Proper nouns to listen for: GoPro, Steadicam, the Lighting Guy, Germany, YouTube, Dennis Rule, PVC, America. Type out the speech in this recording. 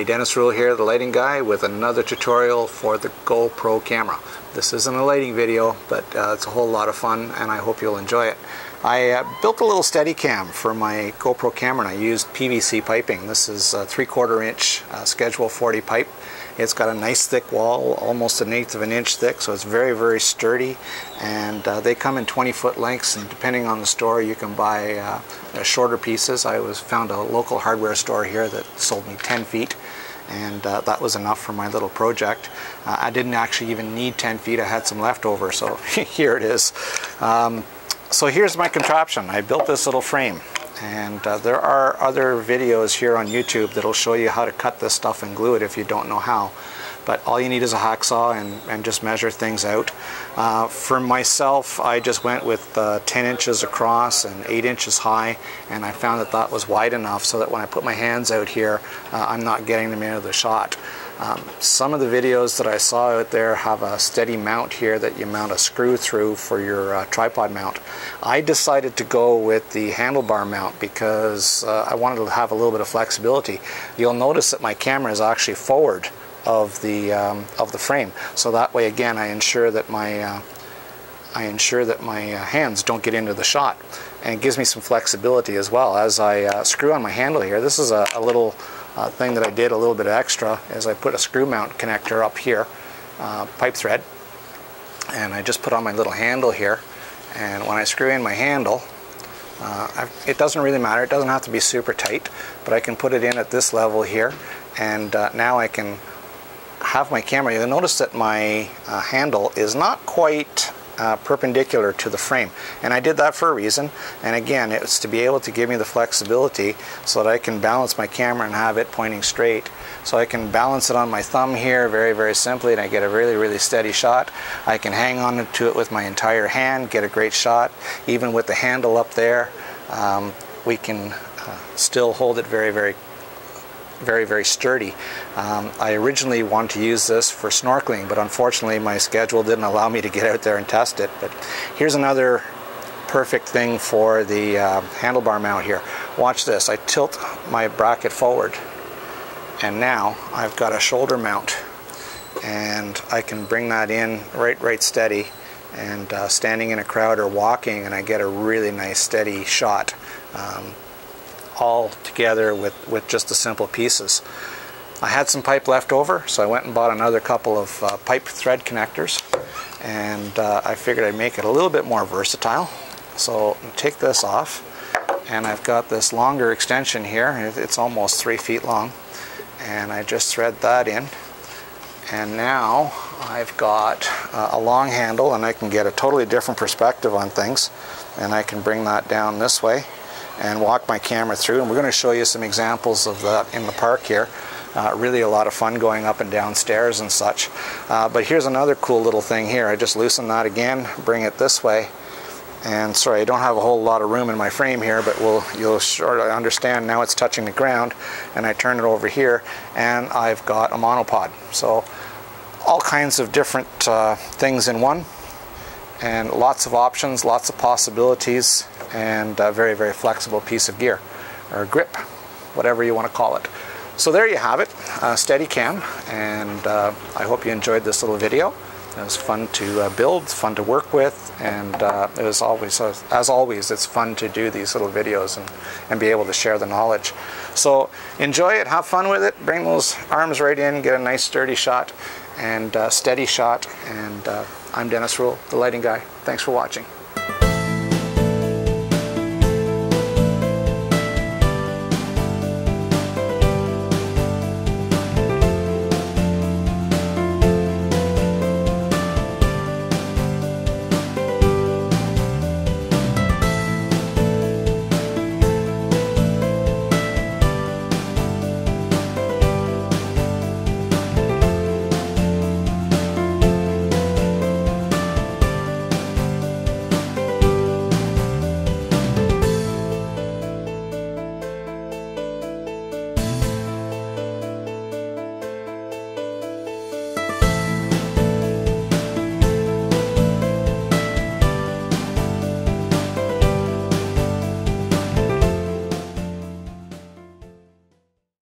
Hi, Dennis Rule here, the lighting guy, with another tutorial for the GoPro camera. This isn't a lighting video, but it's a whole lot of fun and I hope you'll enjoy it. I built a little Steadicam for my GoPro camera and I used PVC piping. This is a 3/4 inch schedule 40 pipe. It's got a nice thick wall, almost an 1/8 of an inch thick, so it's very, very sturdy. And they come in 20-foot lengths, and depending on the store you can buy shorter pieces. I found a local hardware store here that sold me 10 feet. And that was enough for my little project. I didn't actually even need 10 feet, I had some left over, so here it is. So here's my contraption. I built this little frame, and there are other videos here on YouTube that'll show you how to cut this stuff and glue it if you don't know how. But all you need is a hacksaw and just measure things out. For myself, I just went with 10 inches across and 8 inches high, and I found that that was wide enough so that when I put my hands out here, I'm not getting them into the shot. Some of the videos that I saw out there have a steady mount here that you mount a screw through for your tripod mount. I decided to go with the handlebar mount because I wanted to have a little bit of flexibility. You'll notice that my camera is actually forward of the frame, so that way again I ensure that my hands don't get into the shot, and it gives me some flexibility as well. As I screw on my handle here, this is a little thing that I did a little bit extra, is I put a screw mount connector up here, pipe thread, and I just put on my little handle here, and when I screw in my handle, it doesn't really matter, it doesn't have to be super tight, but I can put it in at this level here, and now I can have my camera. You'll notice that my handle is not quite perpendicular to the frame, and I did that for a reason, and again it's to be able to give me the flexibility so that I can balance my camera and have it pointing straight. So I can balance it on my thumb here very, very simply, and I get a really, really steady shot. I can hang on to it with my entire hand, get a great shot. Even with the handle up there, we can still hold it very, very very sturdy. I originally wanted to use this for snorkeling, but unfortunately my schedule didn't allow me to get out there and test it. But here's another perfect thing for the handlebar mount here. Watch this. I tilt my bracket forward, and now I've got a shoulder mount, and I can bring that in right steady, and standing in a crowd or walking, and I get a really nice steady shot. All together with just the simple pieces. I had some pipe left over, so I went and bought another couple of pipe thread connectors, and I figured I'd make it a little bit more versatile. So I'll take this off, and I've got this longer extension here, it's almost 3 feet long, and I just thread that in, and now I've got a long handle, and I can get a totally different perspective on things, and I can bring that down this way and walk my camera through, and we're going to show you some examples of that in the park here. Really a lot of fun going up and down stairs and such. But here's another cool little thing here. I just loosen that again, bring it this way, and sorry, I don't have a whole lot of room in my frame here, but you'll sort of understand now it's touching the ground, and I turn it over here, and I've got a monopod. So all kinds of different things in one, and lots of options, lots of possibilities, and a very, very flexible piece of gear, or grip, whatever you want to call it. So there you have it, Steadicam, and I hope you enjoyed this little video. It was fun to build, fun to work with, and it was always, as always, it's fun to do these little videos and be able to share the knowledge. So enjoy it, have fun with it, bring those arms right in, get a nice sturdy shot, and steady shot, and I'm Dennis Rule, the lighting guy. Thanks for watching.